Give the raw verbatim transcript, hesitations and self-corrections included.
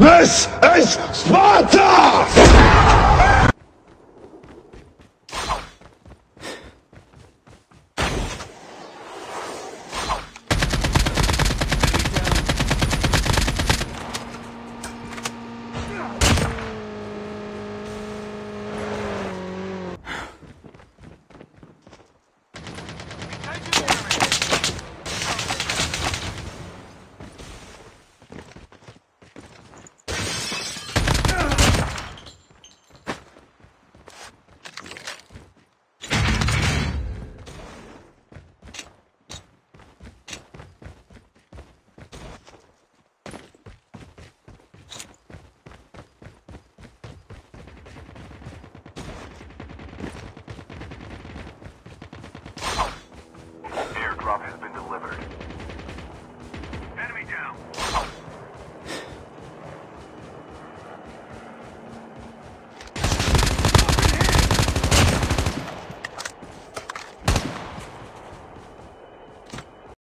¡Es Esparta!